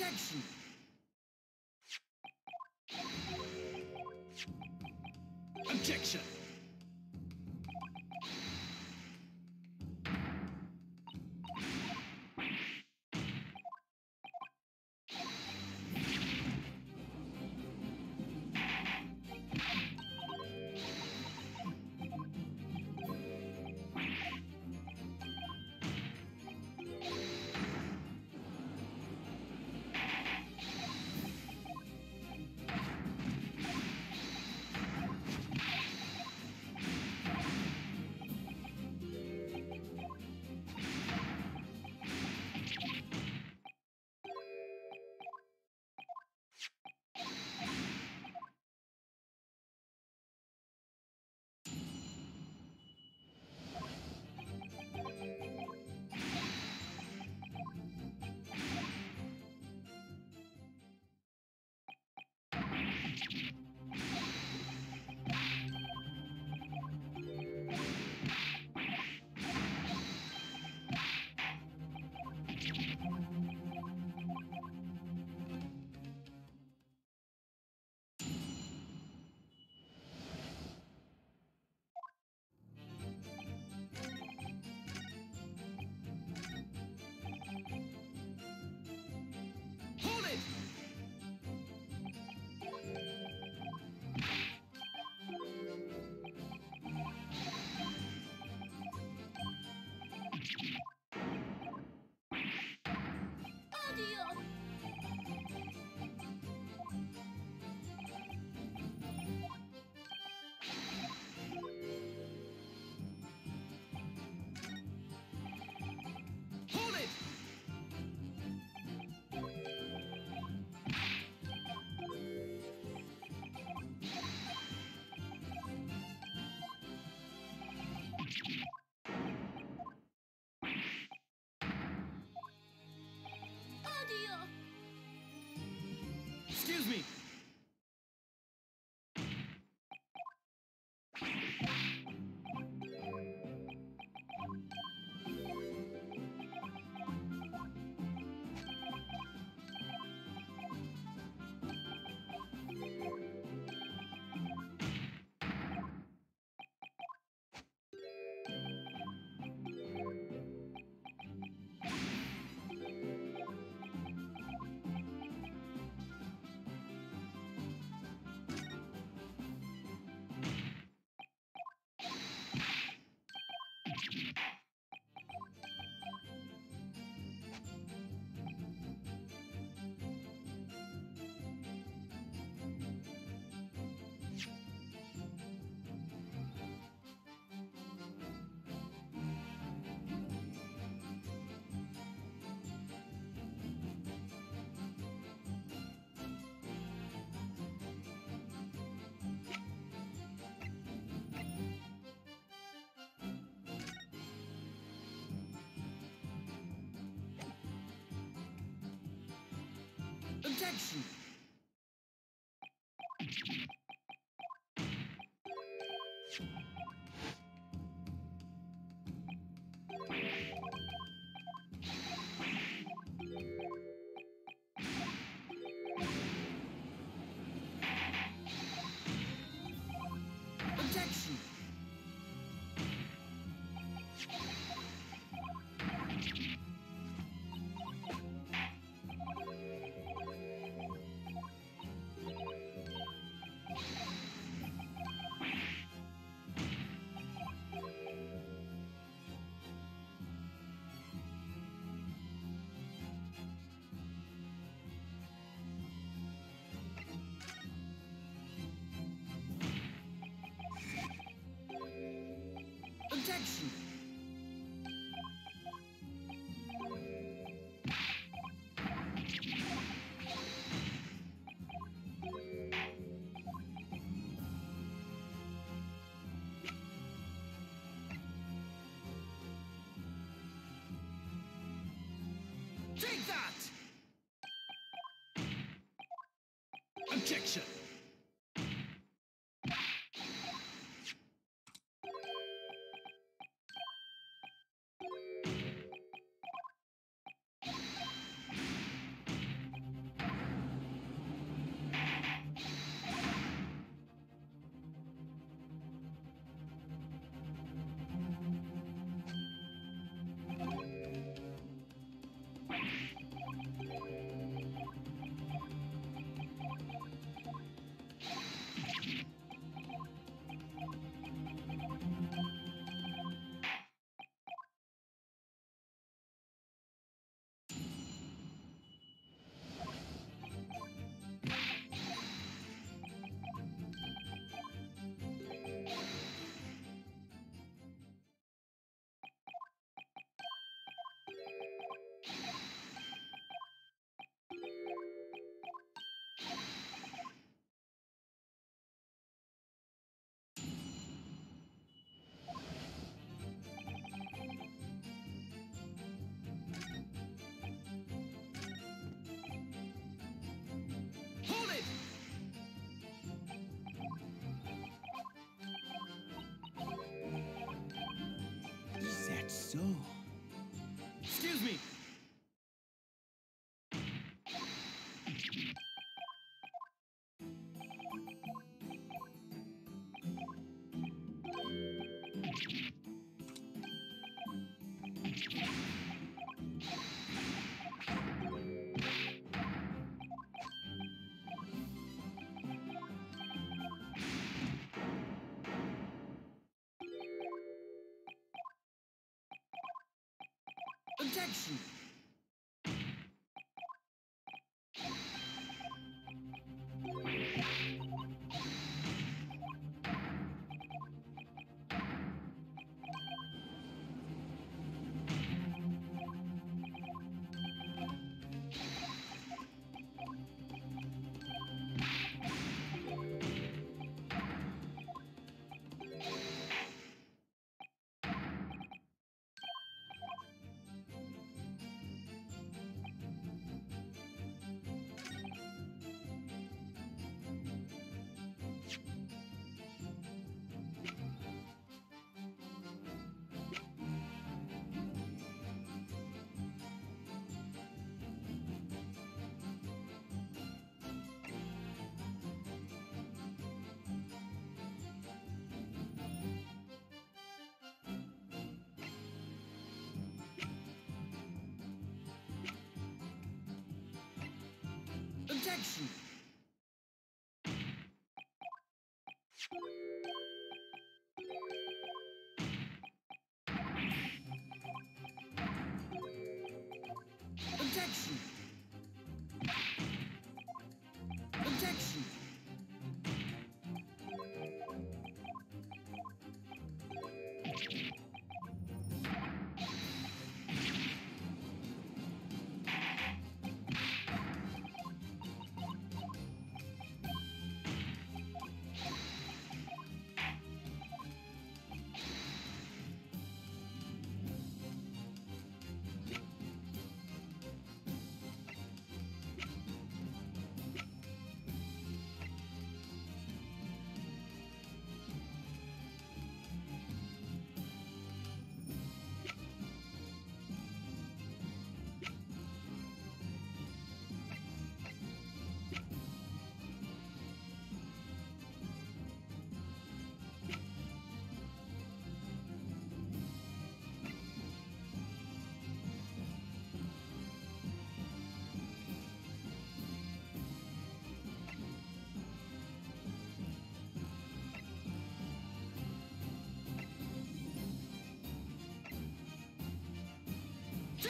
protection. Objection. Excuse me. Objection! Objection! Objection! Take that! Objection! so. Excuse me! Objection! Objection! Objection! Objection!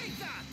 Take that!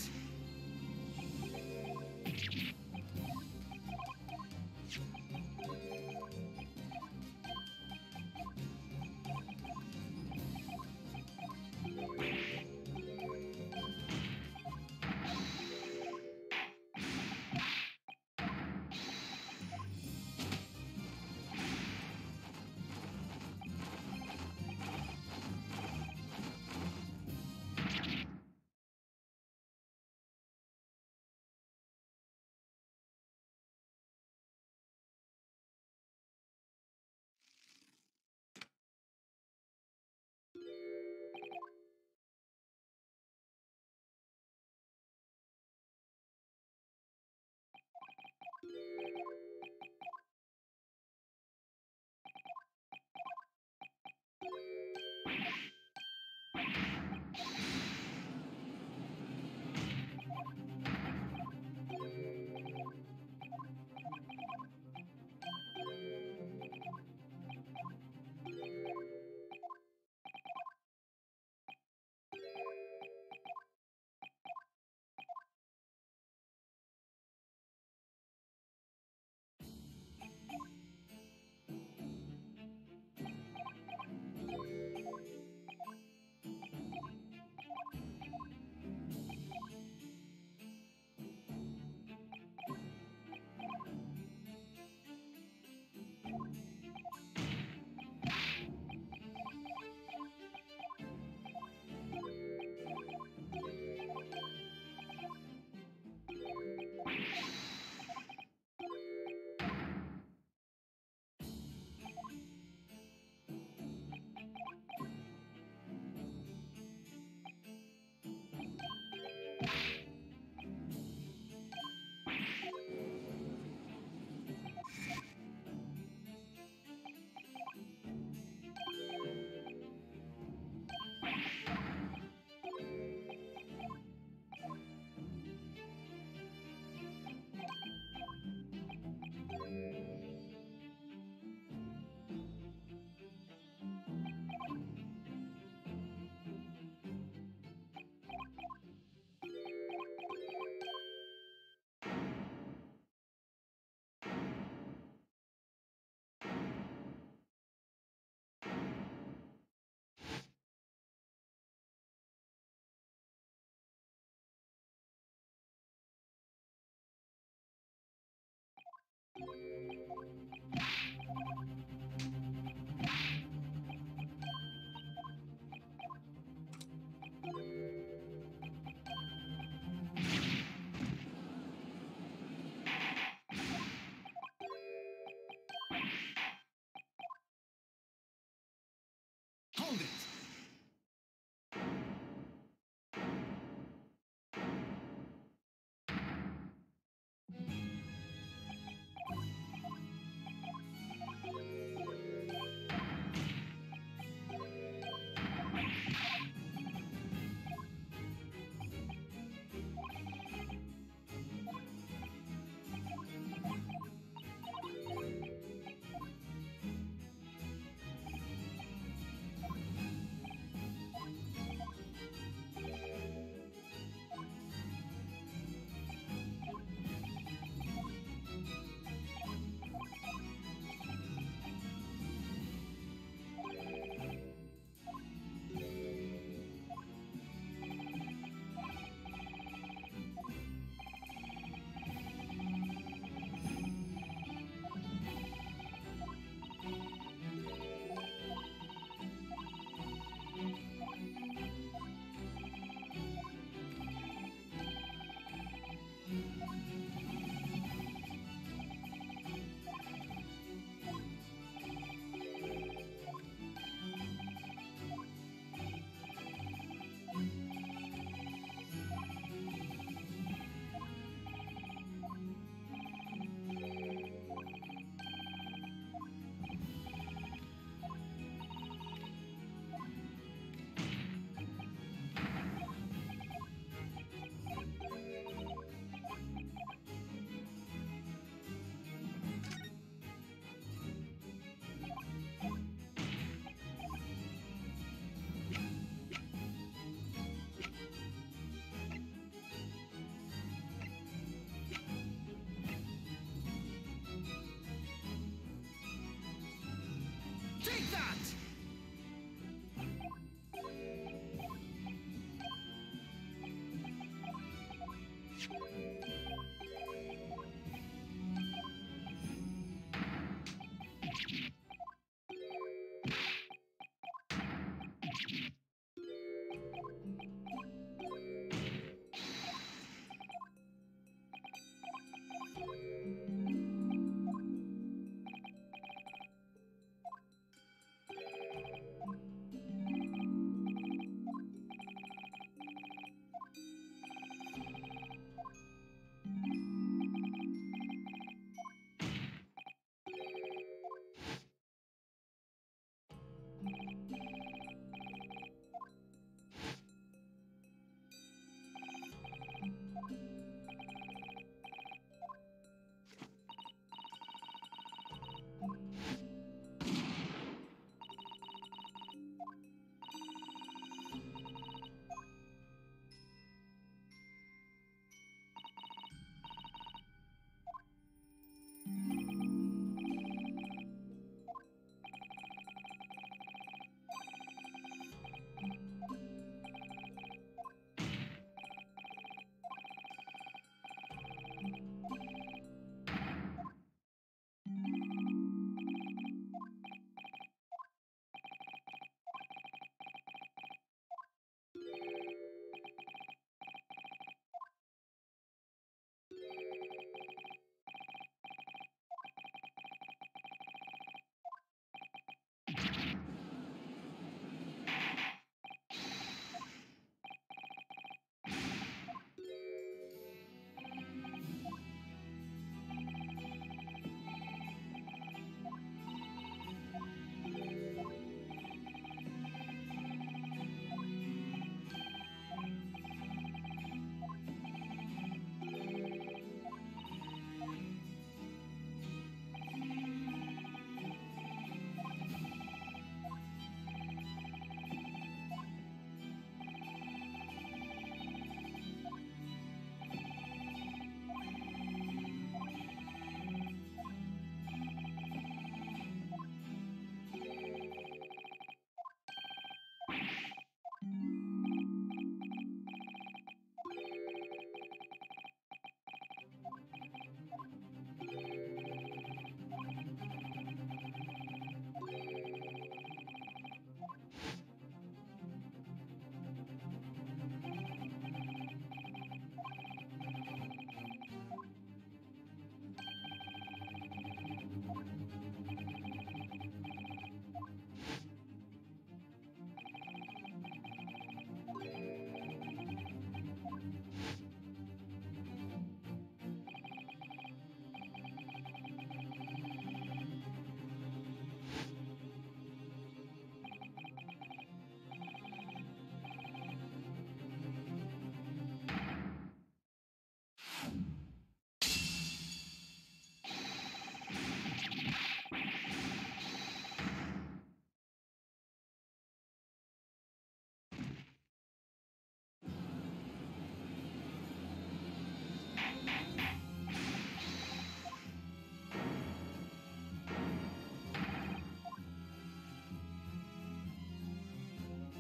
Take that!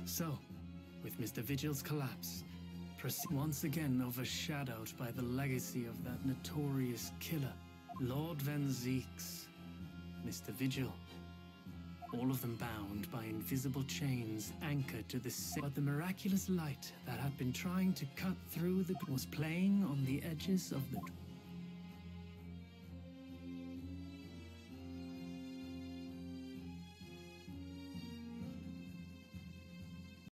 So, with Mr. Vigil's collapse, once again overshadowed by the legacy of that notorious killer, Lord Van Zeek's Mr. Vigil, all of them bound by invisible chains anchored to the sea. But the miraculous light that had been trying to cut through was playing on the edges of the